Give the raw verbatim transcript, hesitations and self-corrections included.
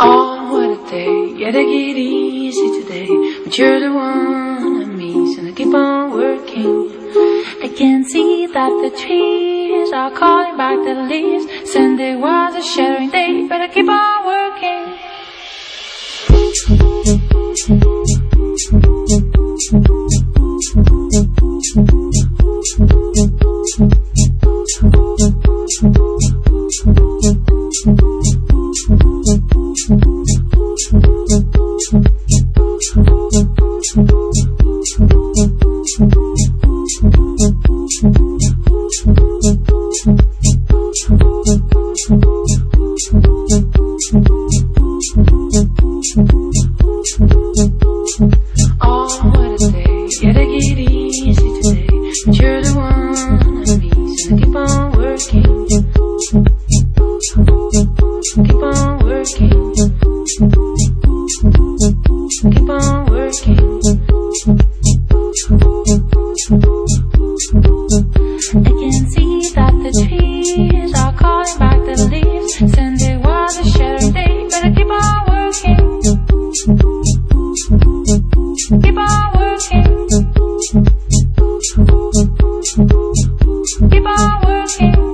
Oh, what a day. Yeah, they get easy today, but you're the one I miss, and I keep on working. I can see that the trees are calling back the leaves. Sunday was a shattering day, but I keep on working. Keep on working.